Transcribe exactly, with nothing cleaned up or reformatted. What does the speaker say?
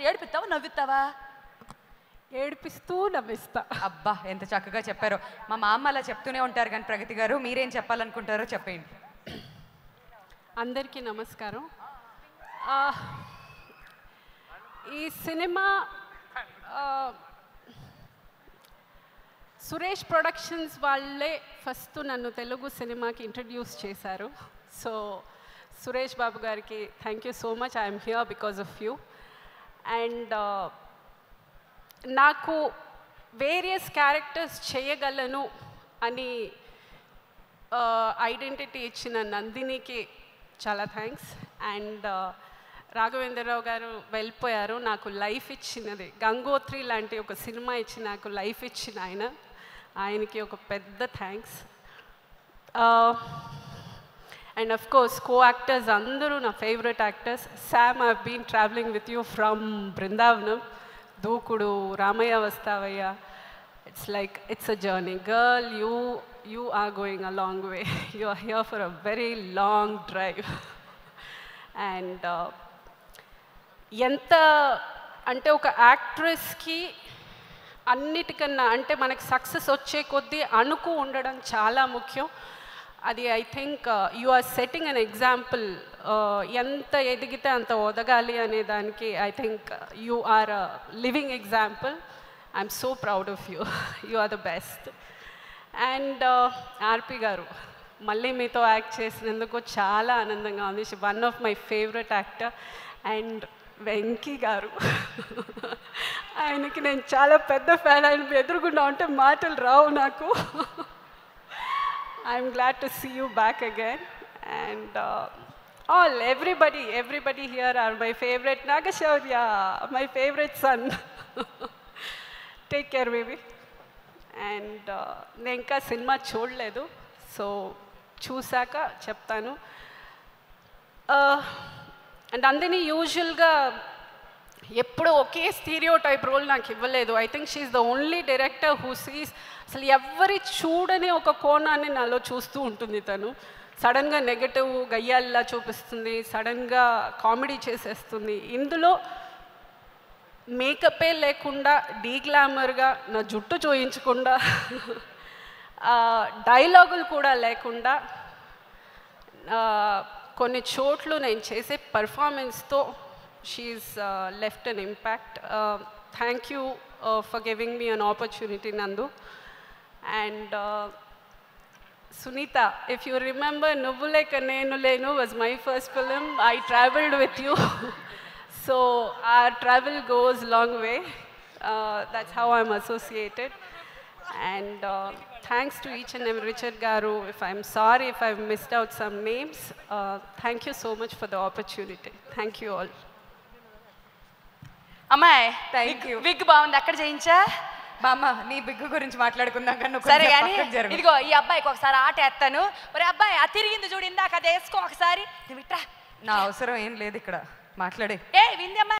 ఒకసారి ఏడిపిస్తావా నవ్విస్తావా? ఏడిపిస్తూ నవ్విస్తా. అబ్బా ఎంత చక్కగా చెప్పారో. మా మామ అలా చెప్తూనే ఉంటారు కానీ ప్రగతి గారు మీరేం చెప్పాలనుకుంటారో చెప్పేయండి. అందరికీ నమస్కారం. ఈ సినిమా సురేష్ ప్రొడక్షన్స్ వాళ్ళే ఫస్ట్ నన్ను తెలుగు సినిమాకి ఇంట్రడ్యూస్ చేశారు. సో సురేష్ బాబు గారికి thank you so much. I'm here because of you. And నాకు వేరియస్ క్యారెక్టర్స్ చేయగలను అని ఐడెంటిటీ ఇచ్చిన నందినికి చాలా థ్యాంక్స్. అండ్ రాఘవేంద్ర రావు గారు వెళ్ళిపోయారు, నాకు లైఫ్ ఇచ్చినది గంగోత్రి లాంటి ఒక సినిమా ఇచ్చి నాకు లైఫ్ ఇచ్చిన ఆయన, ఆయనకి ఒక పెద్ద thanks. And of course co actors అందరూ నా favourite actors. Sam, I been travelling with you from Brindavanam, Dookudu, Ramayya Vastavayya. It's like it's a journey girl. You you are going a long way. You are here for a very long drive. And ఎంత అంటే ఒక యాక్ట్రెస్కి అన్నిటికన్నా అంటే మనకు success వచ్చే కొద్దీ అణుకు ఉండడం చాలా ముఖ్యం. అది I think you are setting an example. ఎంత ఎదిగితే అంత ఒదగాలి అనే దానికి I think you are a living example. I'm so proud of you. You are the best. And ఆర్పి గారు మళ్ళీ మీతో యాక్ట్ చేసినందుకు చాలా ఆనందంగా ఉంది. She one of my favourite actor. And Venky గారు, ఆయనకి నేను చాలా పెద్ద ఫ్యాన్. ఆయన ఎదురుగుండా ఉంటే మాటలు రావు నాకు. I'm glad to see you back again. And all everybody everybody here are my favourite Nagashaurya, my favourite son. Take care baby. And నేను ఇంకా సినిమా చూడలేదు, సో చూశాక చెప్తాను. నందిని యూజువల్గా ఎప్పుడూ ఒకే స్టీరియో టైప్ రోల్ నాకు ఇవ్వలేదు. I think she's the only director who sees అసలు ఎవ్వరి చూడని ఒక కోణాన్ని నాలో చూస్తూ ఉంటుంది తను. సడన్గా నెగటివ్ గయ్యాల్లా చూపిస్తుంది, సడన్గా కామెడీ చేసేస్తుంది. ఇందులో మేకపే లేకుండా డీ గ్లామర్గా నా జుట్టు చూయించకుండా డైలాగులు కూడా లేకుండా కొన్ని చోట్లు నేను చేసే పర్ఫార్మెన్స్తో she's left an impact. Thank you for giving me an opportunity Nandu. And Sunitha, if you remember నువ్వులే కనే నులేను was my first film. I travelled with you. So our travel goes long way. That's how I'm associated. And uh, thanks to each and every Richard Garu. If I'm sorry if I've missed out some names, uh, thank you so much for the opportunity. Thank you all. Amai, thank you. Big bound akkada cheyincha mama nee big gurinchi maatladukundam gannu sare gaani idgo ee abbayi oka sari aata ettanu ore abbayi a tirigindi choodi inda kada esko oka sari divitra na avasaram em ledhu ikkada maatlade eh vindi amma.